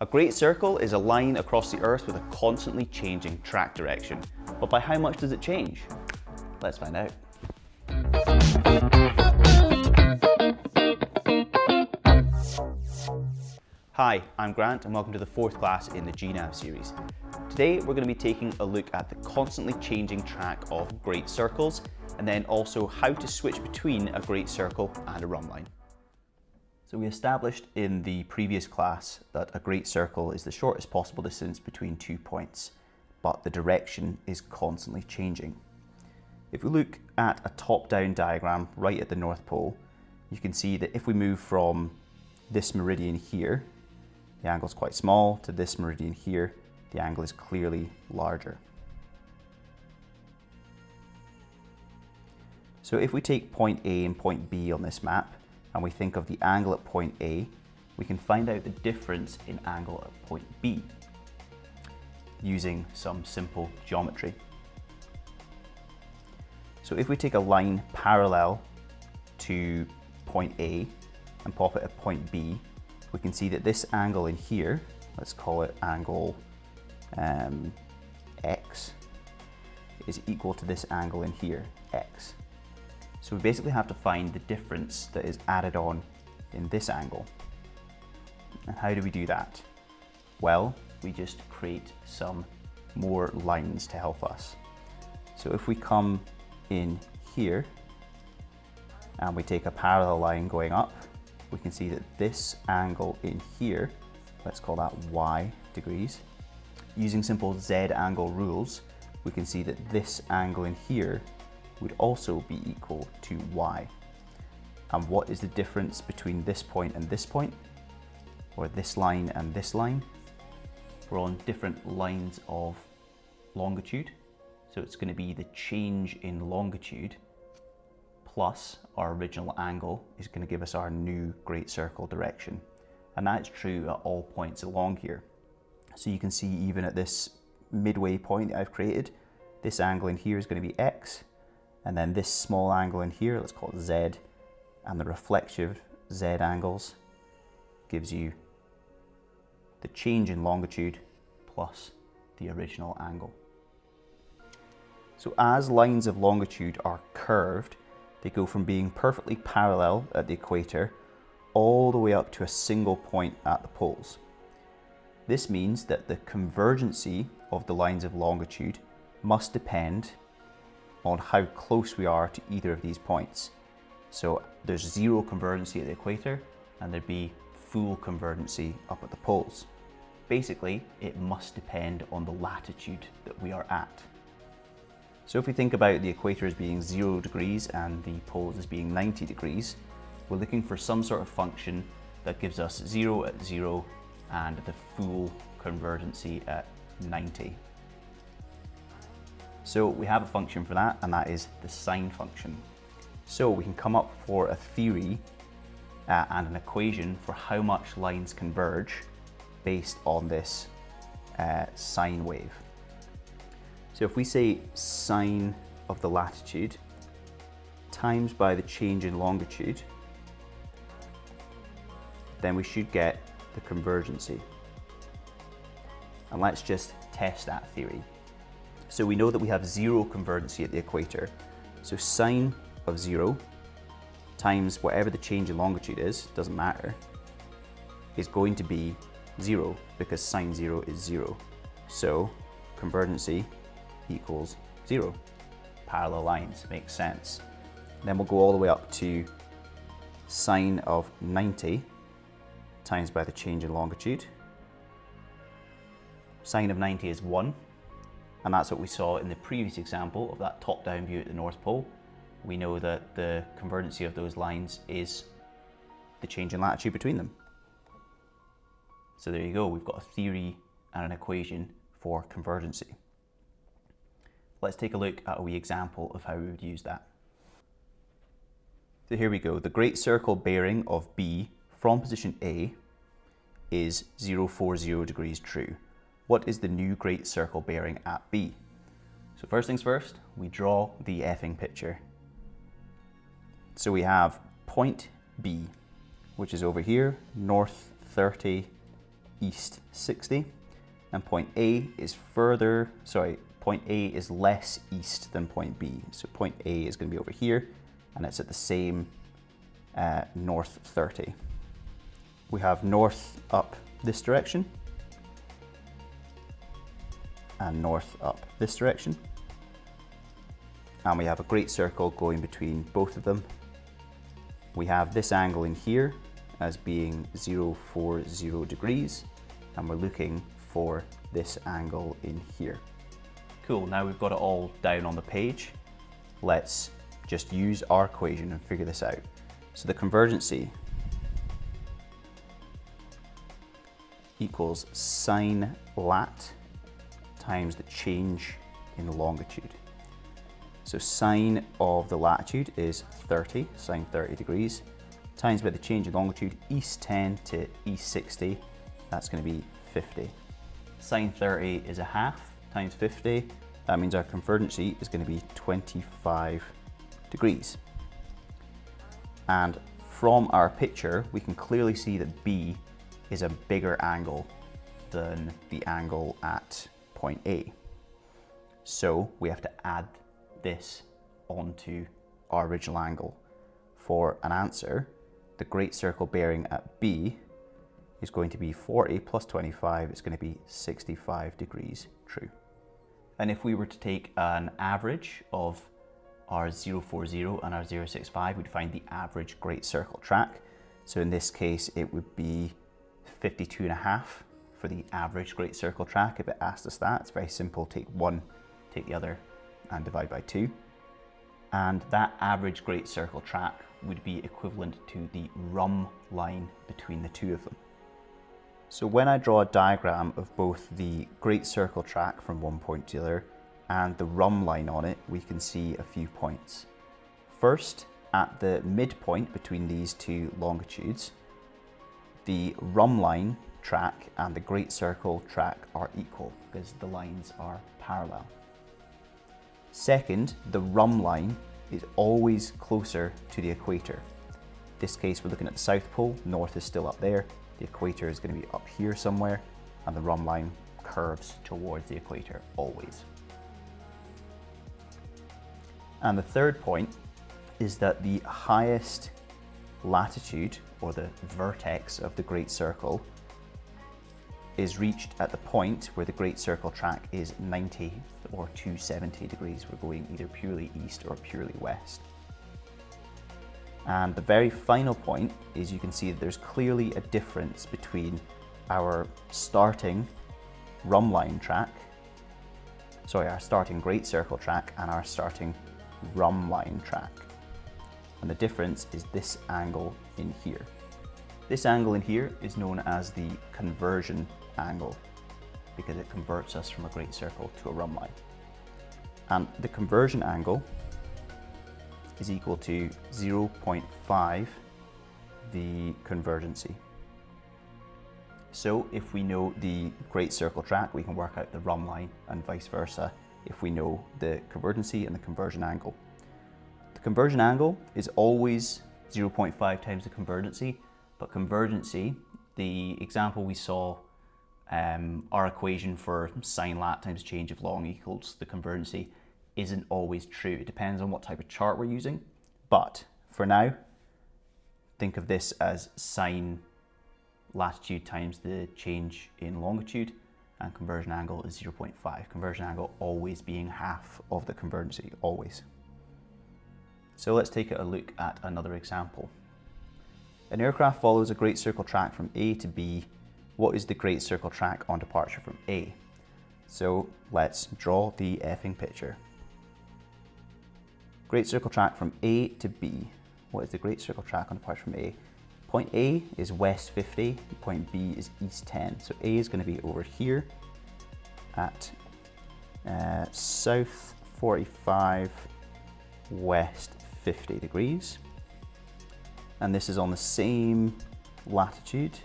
A great circle is a line across the Earth with a constantly changing track direction. But by how much does it change? Let's find out. Hi, I'm Grant and welcome to the fourth class in the GNav series. Today we're going to be taking a look at the constantly changing track of great circles and then also how to switch between a great circle and a rhumb line. So we established in the previous class that a great circle is the shortest possible distance between 2 points, but the direction is constantly changing. If we look at a top-down diagram right at the North Pole, you can see that if we move from this meridian here, the angle is quite small, to this meridian here, the angle is clearly larger. So if we take point A and point B on this map, and we think of the angle at point A, we can find out the difference in angle at point B using some simple geometry. So if we take a line parallel to point A and pop it at point B, we can see that this angle in here, let's call it angle X, is equal to this angle in here, X. So we basically have to find the difference that is added on in this angle. And how do we do that? Well, we just create some more lines to help us. So if we come in here and we take a parallel line going up, we can see that this angle in here, let's call that Y degrees. Using simple Z angle rules, we can see that this angle in here would also be equal to Y. And what is the difference between this point and this point? Or this line and this line? We're on different lines of longitude. So it's going to be the change in longitude plus our original angle is going to give us our new great circle direction. And that's true at all points along here. So you can see even at this midway point that I've created, this angle in here is going to be X. And then this small angle in here, let's call it Z, and the reflective Z angles gives you the change in longitude plus the original angle. So as lines of longitude are curved, they go from being perfectly parallel at the equator all the way up to a single point at the poles. This means that the convergency of the lines of longitude must depend on how close we are to either of these points. So there's zero convergency at the equator and there'd be full convergency up at the poles. Basically, it must depend on the latitude that we are at. So if we think about the equator as being 0 degrees and the poles as being 90 degrees, we're looking for some sort of function that gives us 0 at 0 and the full convergency at 90. So we have a function for that, and that is the sine function. So we can come up for a theory and an equation for how much lines converge based on this sine wave. So if we say sine of the latitude times by the change in longitude, then we should get the convergency. And let's just test that theory. So we know that we have 0 convergency at the equator. So sine of 0 times whatever the change in longitude is, doesn't matter, is going to be 0 because sine 0 is 0. So convergency equals 0. Parallel lines, makes sense. Then we'll go all the way up to sine of 90 times by the change in longitude. Sine of 90 is 1. And that's what we saw in the previous example of that top-down view at the North Pole. We know that the convergency of those lines is the change in latitude between them. So there you go, we've got a theory and an equation for convergency. Let's take a look at a wee example of how we would use that. So here we go, the great circle bearing of B from position A is 040 degrees true. What is the new great circle bearing at B? So first things first, we draw the effing picture. So we have point B, which is over here, north 30, east 60, and point A is further, sorry, point A is less east than point B. So point A is going to be over here, and it's at the same north 30. We have north up this direction, and north up this direction. And we have a great circle going between both of them. We have this angle in here as being 040 degrees, and we're looking for this angle in here. Cool, now we've got it all down on the page. Let's just use our equation and figure this out. So the convergency equals sine lat times the change in longitude. So sine of the latitude is 30, sine 30 degrees, times by the change in longitude, east 10 to east 60, that's going to be 50. Sine 30 is a half times 50, that means our convergency is going to be 25 degrees. And from our picture, we can clearly see that B is a bigger angle than the angle at point A. So we have to add this onto our original angle. For an answer, the great circle bearing at B is going to be 40 plus 25, it's going to be 65 degrees true. And if we were to take an average of our 040 and our 065, we'd find the average great circle track. So in this case, it would be 52.5 for the average great circle track. If it asked us that, it's very simple, take one, take the other, and divide by 2, and that average great circle track would be equivalent to the rum line between the two of them. So when I draw a diagram of both the great circle track from one point to the other and the rum line on it, we can see a few points. First, at the midpoint between these two longitudes, the rum line track and the great circle track are equal because the lines are parallel. Second, the rum line is always closer to the equator. In this case, we're looking at the South Pole, north is still up there, the equator is going to be up here somewhere, and the rum line curves towards the equator always. And the third point is that the highest latitude, or the vertex of the Great Circle, is reached at the point where the Great Circle track is 90 or 270 degrees. We're going either purely east or purely west. And the very final point is you can see that there's clearly a difference between our starting rum line track, sorry, our starting Great Circle track and our starting rum line track. And the difference is this angle in here. This angle in here is known as the conversion angle because it converts us from a great circle to a rum line. And the conversion angle is equal to 0.5 the convergency. So if we know the great circle track, we can work out the rum line and vice versa if we know the convergency and the conversion angle. The conversion angle is always 0.5 times the convergency, but convergency, the example we saw, our equation for sine lat times change of long equals the convergency, isn't always true. It depends on what type of chart we're using. But for now, think of this as sine latitude times the change in longitude, and conversion angle is 0.5. Conversion angle always being half of the convergency, always. So let's take a look at another example. An aircraft follows a great circle track from A to B. What is the great circle track on departure from A? So let's draw the effing picture. Great circle track from A to B. What is the great circle track on departure from A? Point A is west 50, and point B is east 10. So A is going to be over here at south 45, west 50 degrees. And this is on the same latitude,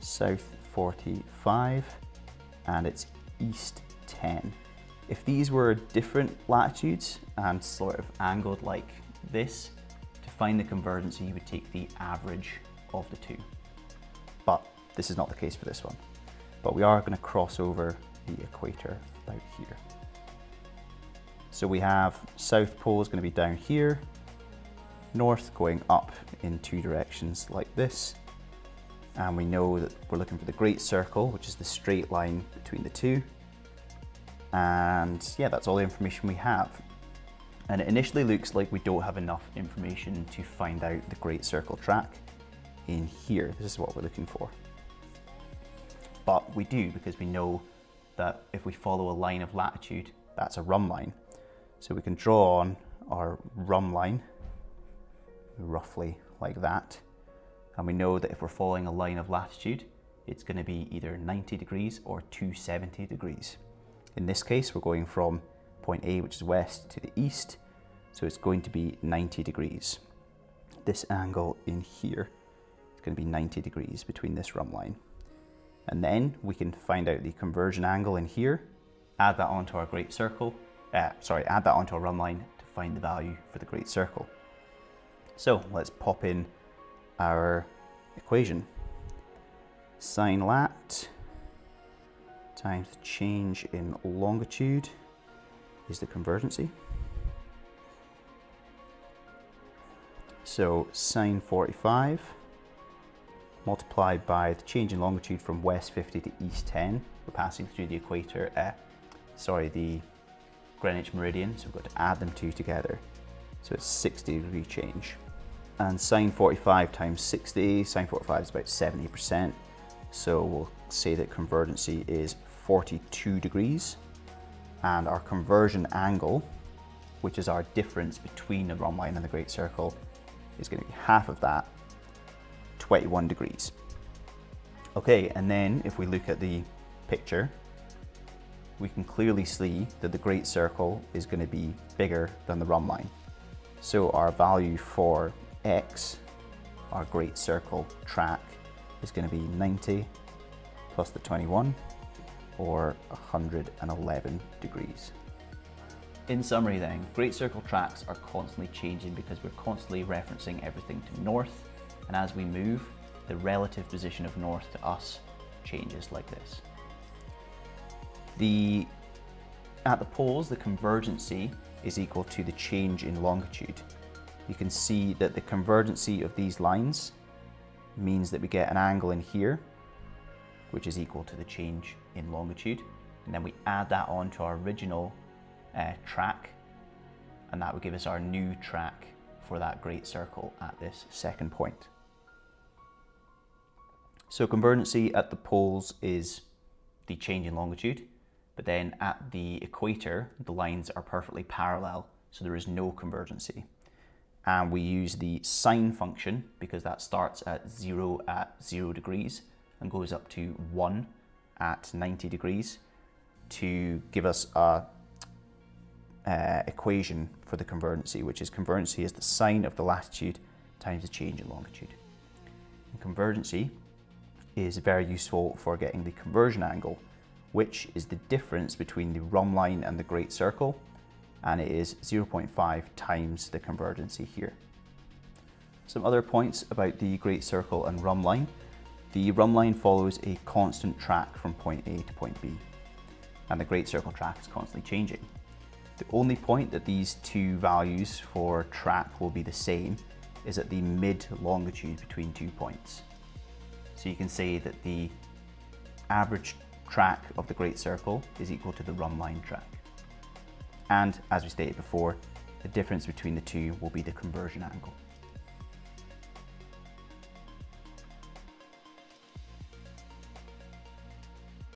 south 45, and it's east 10. If these were different latitudes and sort of angled like this, to find the convergency you would take the average of the two. But This is not the case for this one, but we are going to cross over the equator about here. So we have South Pole is going to be down here, North going up in two directions like this, and we know that we're looking for the Great Circle, which is the straight line between the two. And yeah, that's all the information we have. And it initially looks like we don't have enough information to find out the Great Circle track in here. This is what we're looking for. But we do, because we know that if we follow a line of latitude, that's a rum line. So we can draw on our rum line roughly like that. And we know that if we're following a line of latitude, it's going to be either 90 degrees or 270 degrees. In this case, we're going from point A, which is west, to the east, so it's going to be 90 degrees. This angle in here is going to be 90 degrees between this rum line. And then we can find out the conversion angle in here, add that onto our Great Circle, add that onto our rum line to find the value for the Great Circle. So let's pop in our equation. Sine lat times the change in longitude is the convergency. So sine 45 multiplied by the change in longitude from west 50 to east 10. We're passing through the equator, the Greenwich meridian, so we've got to add them two together. So it's 60 degree change. And sine 45 times 60, sine 45 is about 70%. So we'll say that convergency is 42 degrees. And our conversion angle, which is our difference between the rum line and the Great Circle, is going to be half of that, 21 degrees. Okay, and then if we look at the picture, we can clearly see that the Great Circle is going to be bigger than the rum line. So our value for X, our Great Circle track, is going to be 90 plus the 21, or 111 degrees. In summary then, Great Circle tracks are constantly changing because we're constantly referencing everything to north, and as we move, the relative position of north to us changes like this. At the poles, the convergency is equal to the change in longitude. You can see that the convergency of these lines means that we get an angle in here, which is equal to the change in longitude. And then we add that on to our original track, and that would give us our new track for that Great Circle at this second point. So convergency at the poles is the change in longitude, but then at the equator, the lines are perfectly parallel, so there is no convergency. And we use the sine function because that starts at 0 degrees and goes up to 1 at 90 degrees to give us a equation for the convergency, which is convergency is the sine of the latitude times the change in longitude. And convergency is very useful for getting the conversion angle, which is the difference between the rum line and the Great Circle, and it is 0.5 times the convergency here. Some other points about the Great Circle and rum line. The rum line follows a constant track from point A to point B, and the Great Circle track is constantly changing. The only point that these two values for track will be the same is at the mid-longitude between two points. So you can say that the average track of the Great Circle is equal to the rum line track. And as we stated before, the difference between the two will be the conversion angle.